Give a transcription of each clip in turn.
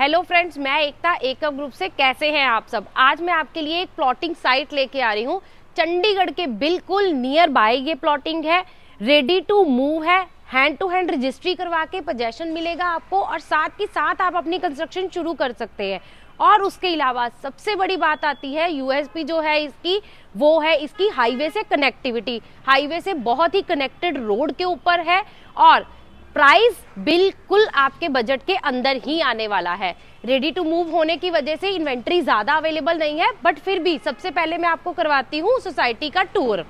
Hello friends, मैं एकता, एकव group से। कैसे हैं आप सब? आज मैं आपके लिए एक प्लॉटिंग साइट लेके आ रही हूँ। चंडीगढ़ के बिल्कुल नियर बाय ये प्लॉटिंग है, रेडी टू मूव है। हैंड टू हैंड रजिस्ट्री करवा के पोजेशन मिलेगा आपको और साथ ही साथ आप अपनी कंस्ट्रक्शन शुरू कर सकते हैं। और उसके अलावा सबसे बड़ी बात आती है, यूएसपी जो है इसकी, वो है इसकी हाईवे से कनेक्टिविटी। हाईवे से बहुत ही कनेक्टेड रोड के ऊपर है और प्राइस बिल्कुल आपके बजट के अंदर ही आने वाला है। रेडी टू मूव होने की वजह से इन्वेंट्री ज़्यादा अवेलेबल नहीं है, बट फिर भी सबसे पहले मैं आपको करवाती हूँ सोसाइटी का टूर।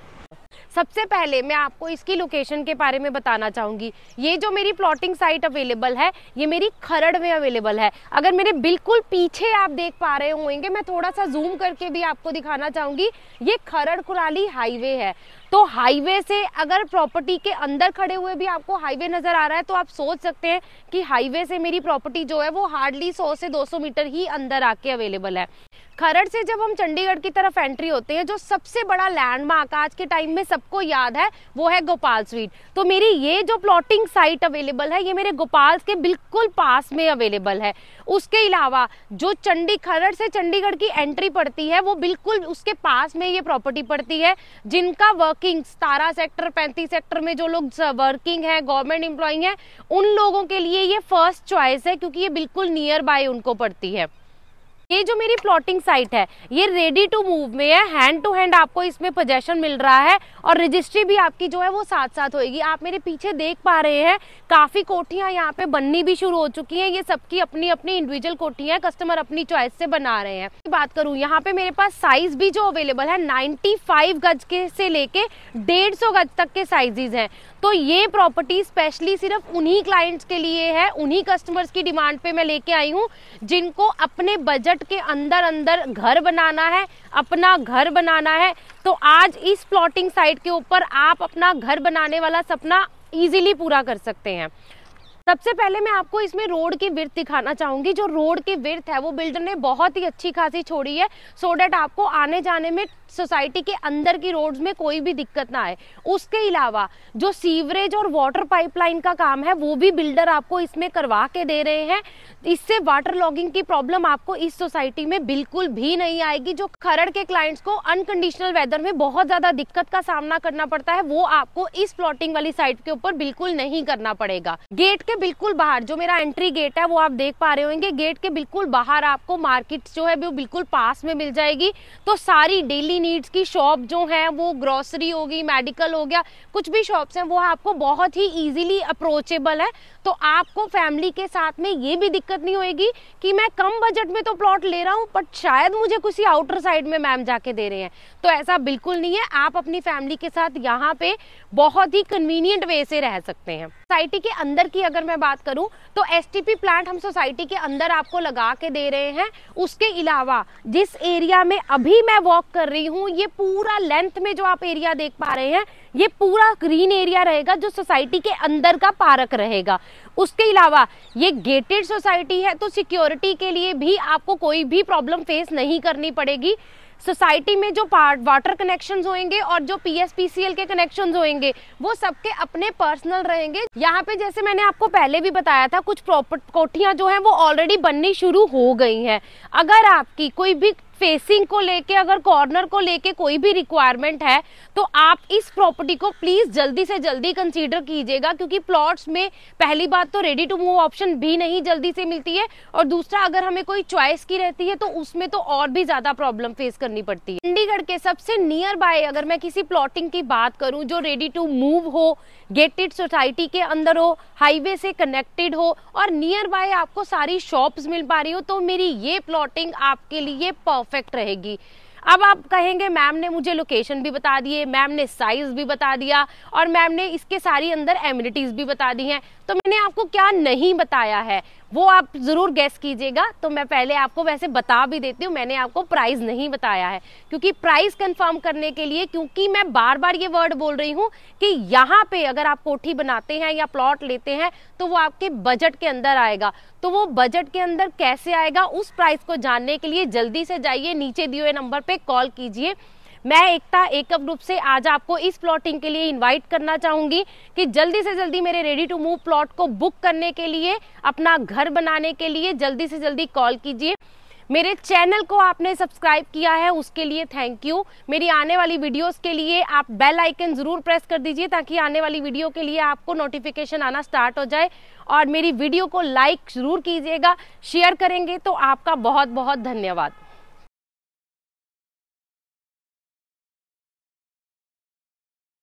सबसे पहले मैं आपको इसकी लोकेशन के बारे में बताना चाहूँगी। ये जो मेरी प्लॉटिंग साइट अवेलेबल है, ये मेरी खरड़ में अवेलेबल है। अगर मेरे बिल्कुल पीछे आप देख पा रहे होंगे, मैं थोड़ा सा जूम करके भी आपको दिखाना चाहूँगी, ये खरड़ कुराली हाईवे है। तो हाईवे से अगर प्रॉपर्टी के अंदर खड़े हुए भी आपको हाईवे नज़र आ रहा है, तो आप सोच सकते हैं कि हाईवे से मेरी प्रॉपर्टी जो है वो हार्डली 100 से 200 मीटर ही अंदर आके अवेलेबल है। खरड़ से जब हम चंडीगढ़ की तरफ एंट्री होते हैं, जो सबसे बड़ा लैंडमार्क आज के टाइम में सबको याद है, वो है गोपाल स्वीट। तो मेरी ये जो प्लॉटिंग साइट अवेलेबल है, ये मेरे गोपाल के बिल्कुल पास में अवेलेबल है। उसके अलावा जो खरड़ से चंडीगढ़ की एंट्री पड़ती है, वो बिल्कुल उसके पास में ये प्रॉपर्टी पड़ती है। जिनका वर्किंग 17 सेक्टर 35 सेक्टर में जो लोग वर्किंग है, गवर्नमेंट एम्प्लॉई है, उन लोगों के लिए ये फर्स्ट चॉइस है, क्योंकि ये बिल्कुल नियर बाय उनको पड़ती है। ये जो मेरी प्लॉटिंग साइट है, ये रेडी टू मूव में है। हैंड टू हैंड आपको इसमें पोजेशन मिल रहा है और रजिस्ट्री भी आपकी जो है वो साथ साथ होएगी। आप मेरे पीछे देख पा रहे हैं, काफ़ी कोठियां यहाँ पे बननी भी शुरू हो चुकी हैं। ये सबकी अपनी अपनी इंडिविजुअल कोठियां हैं, कस्टमर अपनी चॉइस से बना रहे हैं। बात करूँ, यहाँ पे मेरे पास साइज भी जो अवेलेबल है 95 गज के से लेके 150 गज तक के साइजेज हैं। तो ये प्रॉपर्टी स्पेशली सिर्फ उन्हीं क्लाइंट्स के लिए है, उन्हीं कस्टमर्स की डिमांड पे मैं लेके आई हूँ, जिनको अपने बजट के अंदर घर बनाना है, अपना घर बनाना है। तो आज इस प्लॉटिंग साइट के ऊपर आप अपना घर बनाने वाला सपना इजीली पूरा कर सकते हैं। सबसे पहले मैं आपको इसमें रोड की विड्थ दिखाना चाहूँगी। जो रोड की विड्थ है वो बिल्डर ने बहुत ही अच्छी खासी छोड़ी है, सो डैट आपको आने जाने में सोसाइटी के अंदर की रोड्स में कोई भी दिक्कत ना आए। उसके अलावा जो सीवरेज और वाटर पाइपलाइन का काम है, वो भी बिल्डर आपको इसमें करवा के दे रहे हैं। इससे वाटर लॉगिंग की प्रॉब्लम आपको इस सोसाइटी में बिल्कुल भी नहीं आएगी। जो खरड़ के क्लाइंट्स को अनकंडीशनल वेदर में बहुत ज़्यादा दिक्कत का सामना करना पड़ता है, वो आपको इस प्लॉटिंग वाली साइट के ऊपर बिल्कुल नहीं करना पड़ेगा। गेट के बिल्कुल बाहर जो मेरा एंट्री गेट है वो आप देख पा रहे होंगे, गेट के बिल्कुल बाहर आपको मार्केट जो है वो बिल्कुल पास में मिल जाएगी। तो सारी डेली नीड्स की शॉप जो है वो ग्रोसरी होगी, मेडिकल हो गया, कुछ भी शॉप्स हैं वो आपको बहुत ही इजीली अप्रोचेबल है। तो आपको फैमिली के साथ में ये भी दिक्कत नहीं होगी कि मैं कम बजट में तो प्लॉट ले रहा हूँ, बट शायद मुझे किसी आउटर साइड में मैम जाके दे रहे हैं, तो ऐसा बिल्कुल नहीं है। आप अपनी फैमिली के साथ यहाँ पे बहुत ही कन्वीनियंट वे से रह सकते हैं। सोसाइटी के अंदर की अगर मैं बात करूं तो एसटीपी प्लांट हम सोसाइटी के अंदर आपको लगा के दे रहे हैं। उसके अलावा जिस एरिया में अभी मैं वॉक कर रही हूं, ये पूरा लेंथ में जो आप एरिया देख पा रहे हैं, ये पूरा ग्रीन एरिया रहेगा, जो सोसाइटी के अंदर का पार्क रहेगा। उसके अलावा ये गेटेड सोसाइटी है, तो सिक्योरिटी के लिए भी आपको कोई भी प्रॉब्लम फेस नहीं करनी पड़ेगी। सोसाइटी में जो वाटर कनेक्शंस होंगे और जो PSPCL के कनेक्शंस होंगे, वो सबके अपने पर्सनल रहेंगे। यहाँ पे जैसे मैंने आपको पहले भी बताया था, कुछ प्रॉपर्टी कोठियाँ जो हैं वो ऑलरेडी बननी शुरू हो गई हैं। अगर आपकी कोई भी फेसिंग को लेके, अगर कॉर्नर को लेके कोई भी रिक्वायरमेंट है, तो आप इस प्रॉपर्टी को प्लीज़ जल्दी से जल्दी कंसीडर कीजिएगा, क्योंकि प्लॉट्स में पहली बात तो रेडी टू मूव ऑप्शन भी नहीं जल्दी से मिलती है, और दूसरा अगर हमें कोई चॉइस की रहती है तो उसमें तो और भी ज़्यादा प्रॉब्लम फेस करनी पड़ती है। चंडीगढ़ के सबसे नियर बाय अगर मैं किसी प्लॉटिंग की बात करूँ जो रेडी टू मूव हो, गेटेड सोसाइटी के अंदर हो, हाईवे से कनेक्टेड हो और नियर बाय आपको सारी शॉप्स मिल पा रही हो, तो मेरी ये प्लॉटिंग आपके लिए परफेक्ट रहेगी। अब आप कहेंगे मैम ने मुझे लोकेशन भी बता दी है, मैम ने साइज भी बता दिया और मैम ने इसके सारी अंदर एमिनिटीज भी बता दी हैं, तो मैंने आपको क्या नहीं बताया है वो आप ज़रूर गैस कीजिएगा। तो मैं पहले आपको वैसे बता भी देती हूँ, मैंने आपको प्राइस नहीं बताया है, क्योंकि प्राइस कंफर्म करने के लिए, क्योंकि मैं बार बार ये वर्ड बोल रही हूँ कि यहाँ पे अगर आप कोठी बनाते हैं या प्लॉट लेते हैं तो वो आपके बजट के अंदर आएगा। तो वो बजट के अंदर कैसे आएगा, उस प्राइस को जानने के लिए जल्दी से जाइए, नीचे दिए हुए नंबर पर कॉल कीजिए। मैं एकता एकव ग्रुप से आज आपको इस प्लॉटिंग के लिए इन्वाइट करना चाहूंगी कि जल्दी से जल्दी मेरे रेडी टू मूव प्लॉट को बुक करने के लिए, अपना घर बनाने के लिए जल्दी से जल्दी कॉल कीजिए। मेरे चैनल को आपने सब्सक्राइब किया है उसके लिए थैंक यू। मेरी आने वाली वीडियोस के लिए आप बेल आइकन ज़रूर प्रेस कर दीजिए ताकि आने वाली वीडियो के लिए आपको नोटिफिकेशन आना स्टार्ट हो जाए। और मेरी वीडियो को लाइक ज़रूर कीजिएगा, शेयर करेंगे तो आपका बहुत बहुत धन्यवाद।